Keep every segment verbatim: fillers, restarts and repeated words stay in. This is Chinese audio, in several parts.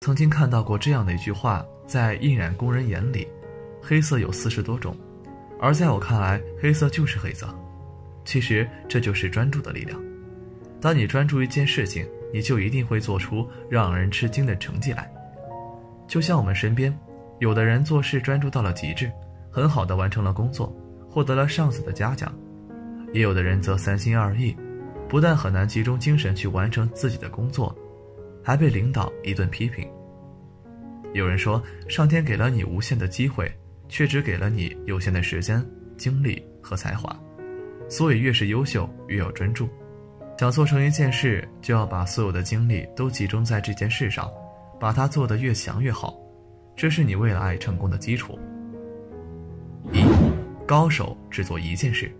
曾经看到过这样的一句话，在印染工人眼里，黑色有四十多种，而在我看来，黑色就是黑色。其实这就是专注的力量。当你专注一件事情，你就一定会做出让人吃惊的成绩来。就像我们身边，有的人做事专注到了极致，很好地完成了工作，获得了上司的嘉奖；也有的人则三心二意，不但很难集中精神去完成自己的工作，还被领导一顿批评。有人说，上天给了你无限的机会，却只给了你有限的时间、精力和才华，所以越是优秀，越要专注。想做成一件事，就要把所有的精力都集中在这件事上，把它做得越强越好，这是你未来成功的基础。一，高手只做一件事。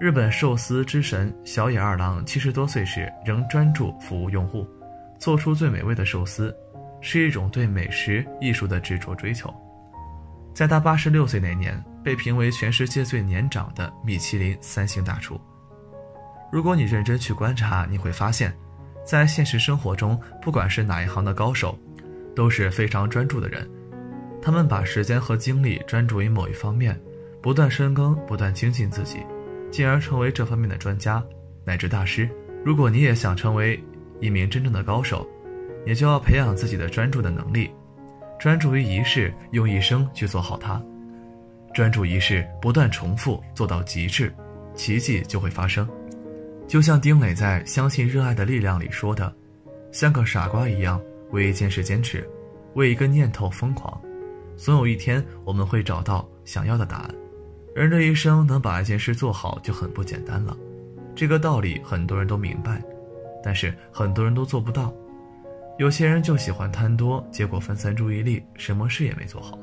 日本寿司之神小野二郎七十多岁时仍专注服务用户，做出最美味的寿司，是一种对美食艺术的执着追求。在他八十六岁那年，被评为全世界最年长的米其林三星大厨。如果你认真去观察，你会发现，在现实生活中，不管是哪一行的高手，都是非常专注的人。他们把时间和精力专注于某一方面，不断深耕，不断精进自己，进而成为这方面的专家乃至大师。如果你也想成为一名真正的高手，你就要培养自己的专注的能力，专注于一事，用一生去做好它。专注一事，不断重复，做到极致，奇迹就会发生。就像丁磊在《相信热爱的力量》里说的，像个傻瓜一样为一件事坚持，为一个念头疯狂，总有一天我们会找到想要的答案。人这一生能把一件事做好就很不简单了，这个道理很多人都明白，但是很多人都做不到。有些人就喜欢贪多，结果分散注意力，什么事也没做好。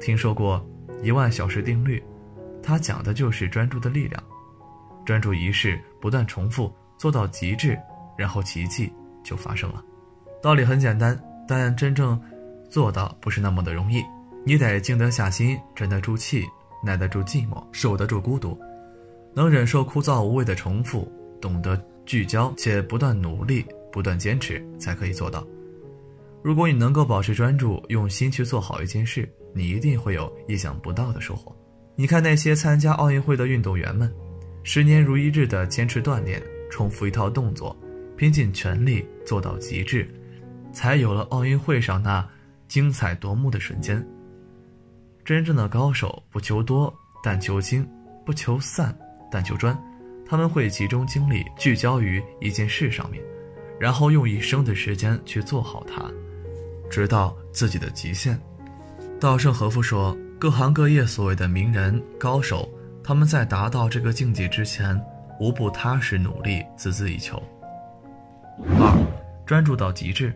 听说过一万小时定律，它讲的就是专注的力量。专注一事，不断重复，做到极致，然后奇迹就发生了。道理很简单，但真正做到不是那么的容易。你得静得下心，沉得住气，耐得住寂寞，守得住孤独，能忍受枯燥无味的重复，懂得聚焦，且不断努力，不断坚持，才可以做到。如果你能够保持专注，用心去做好一件事，你一定会有意想不到的收获。你看那些参加奥运会的运动员们，十年如一日的坚持锻炼，重复一套动作，拼尽全力做到极致，才有了奥运会上那精彩夺目的瞬间。真正的高手不求多，但求精；不求散，但求专。他们会集中精力聚焦于一件事上面，然后用一生的时间去做好它，直到自己的极限。稻盛和夫说，各行各业所谓的名人高手，他们在达到这个境界之前，无不踏实努力，孜孜以求。二，专注到极致。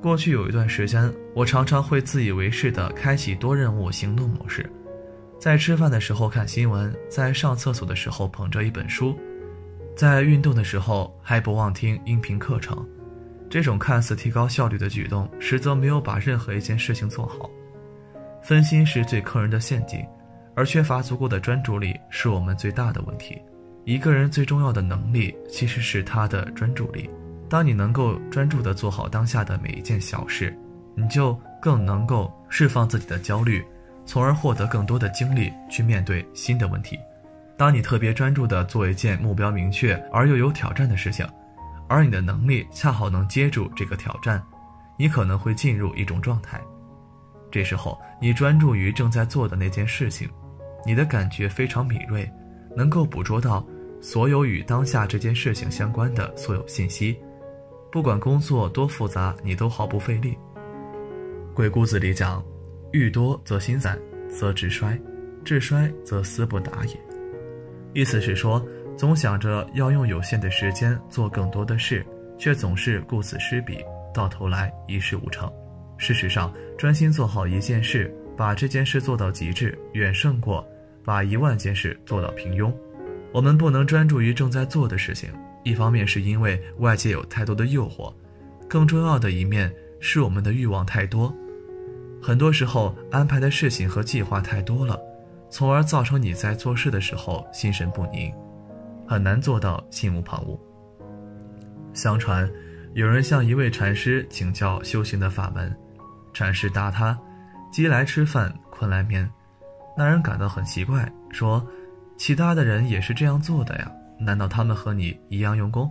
过去有一段时间，我常常会自以为是地开启多任务行动模式，在吃饭的时候看新闻，在上厕所的时候捧着一本书，在运动的时候还不忘听音频课程。这种看似提高效率的举动，实则没有把任何一件事情做好。分心是最坑人的陷阱，而缺乏足够的专注力是我们最大的问题。一个人最重要的能力其实是他的专注力。当你能够专注地做好当下的每一件小事，你就更能够释放自己的焦虑，从而获得更多的精力去面对新的问题。当你特别专注地做一件目标明确而又有挑战的事情，而你的能力恰好能接住这个挑战，你可能会进入一种状态。这时候你专注于正在做的那件事情，你的感觉非常敏锐，能够捕捉到所有与当下这件事情相关的所有信息，不管工作多复杂，你都毫不费力。鬼谷子里讲，欲多则心散，则志衰，志衰则思不达也。意思是说，总想着要用有限的时间做更多的事，却总是顾此失彼，到头来一事无成。事实上，专心做好一件事，把这件事做到极致，远胜过把一万件事做到平庸。我们不能专注于正在做的事情，一方面是因为外界有太多的诱惑，更重要的一面是我们的欲望太多。很多时候安排的事情和计划太多了，从而造成你在做事的时候心神不宁，很难做到心无旁骛。相传有人向一位禅师请教修行的法门，禅师答他：饥来吃饭，困来眠。那人感到很奇怪，说：其他的人也是这样做的呀，难道他们和你一样用功？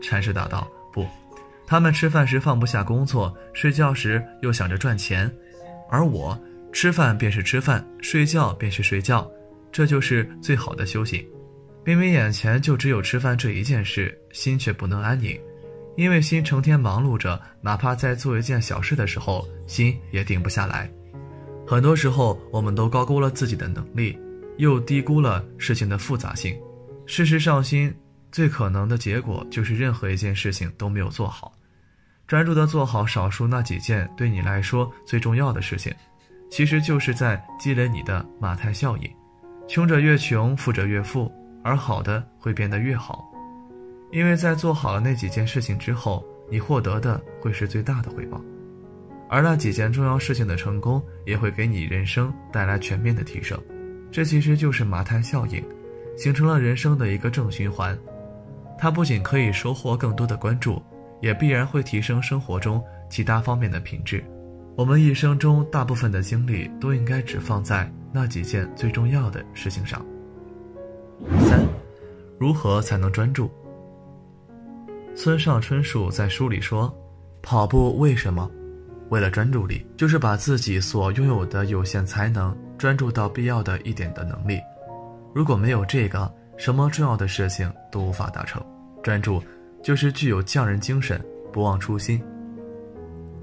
禅师答道：不，他们吃饭时放不下工作，睡觉时又想着赚钱，而我吃饭便是吃饭，睡觉便是睡觉，这就是最好的修行。明明眼前就只有吃饭这一件事，心却不能安宁，因为心成天忙碌着，哪怕在做一件小事的时候，心也定不下来。很多时候我们都高估了自己的能力，又低估了事情的复杂性。事实上，心最可能的结果就是任何一件事情都没有做好，专注地做好少数那几件对你来说最重要的事情，其实就是在积累你的马太效应，穷者越穷，富者越富，而好的会变得越好。因为在做好了那几件事情之后，你获得的会是最大的回报，而那几件重要事情的成功也会给你人生带来全面的提升。这其实就是马太效应，形成了人生的一个正循环。它不仅可以收获更多的关注，也必然会提升生活中其他方面的品质。我们一生中大部分的精力都应该只放在那几件最重要的事情上。三，如何才能专注？村上春树在书里说，跑步为什么？为了专注力，就是把自己所拥有的有限才能专注到必要的一点的能力。如果没有这个，什么重要的事情都无法达成。专注就是具有匠人精神，不忘初心。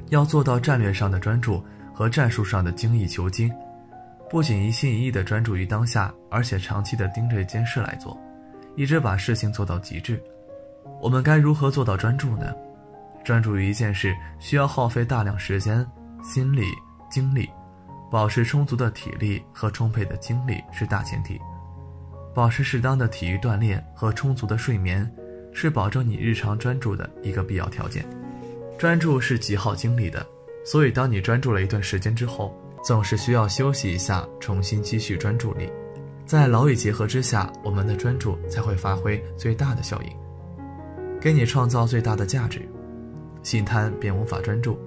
要做到战略上的专注和战术上的精益求精，不仅一心一意地专注于当下，而且长期地盯着一件事来做，一直把事情做到极致。我们该如何做到专注呢？专注于一件事需要耗费大量时间、心力、精力，保持充足的体力和充沛的精力是大前提。保持适当的体育锻炼和充足的睡眠是保证你日常专注的一个必要条件。专注是极耗精力的，所以当你专注了一段时间之后，总是需要休息一下，重新积蓄专注力。在劳逸结合之下，我们的专注才会发挥最大的效应，给你创造最大的价值。心贪便无法专注，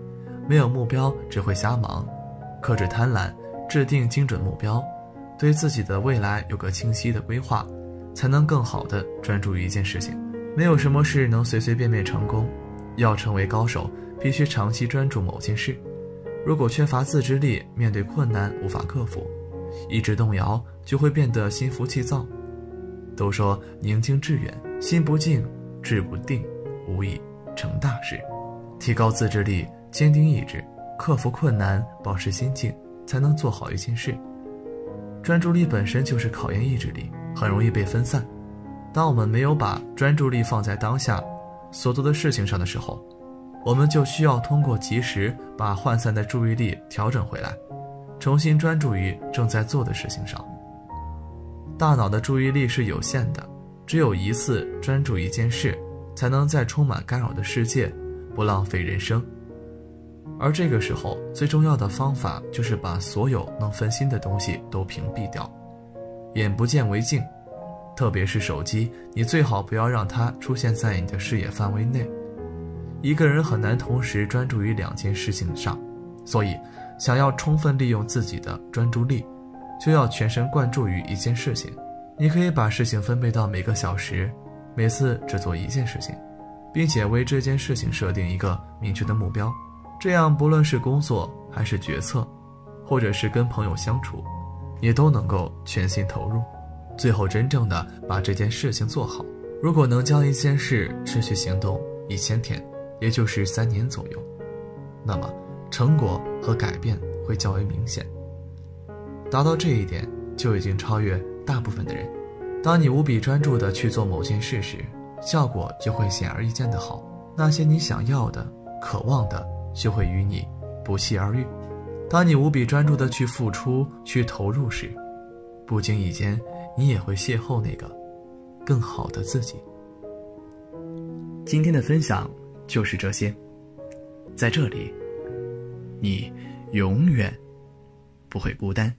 没有目标只会瞎忙。克制贪婪，制定精准目标，对自己的未来有个清晰的规划，才能更好地专注于一件事情。没有什么事能随随便便成功，要成为高手，必须长期专注某件事。如果缺乏自制力，面对困难无法克服，意志动摇，就会变得心浮气躁。都说宁静致远，心不静，志不定，无以成大事。提高自制力，坚定意志，克服困难，保持心境，才能做好一件事。专注力本身就是考验意志力，很容易被分散。当我们没有把专注力放在当下所做的事情上的时候，我们就需要通过及时把涣散的注意力调整回来，重新专注于正在做的事情上。大脑的注意力是有限的，只有一次专注一件事，才能在充满干扰的世界不浪费人生。而这个时候最重要的方法就是把所有能分心的东西都屏蔽掉，眼不见为净。特别是手机，你最好不要让它出现在你的视野范围内。一个人很难同时专注于两件事情上，所以想要充分利用自己的专注力，就要全神贯注于一件事情。你可以把事情分配到每个小时，每次只做一件事情，并且为这件事情设定一个明确的目标。这样不论是工作还是决策，或者是跟朋友相处，也都能够全心投入，最后真正的把这件事情做好。如果能将一件事持续行动一千天，也就是三年左右，那么成果和改变会较为明显。达到这一点，就已经超越大部分的人。当你无比专注地去做某件事时，效果就会显而易见的好，那些你想要的、渴望的就会与你不期而遇。当你无比专注地去付出、去投入时，不经意间你也会邂逅那个更好的自己。今天的分享就是这些，在这里，你永远不会孤单。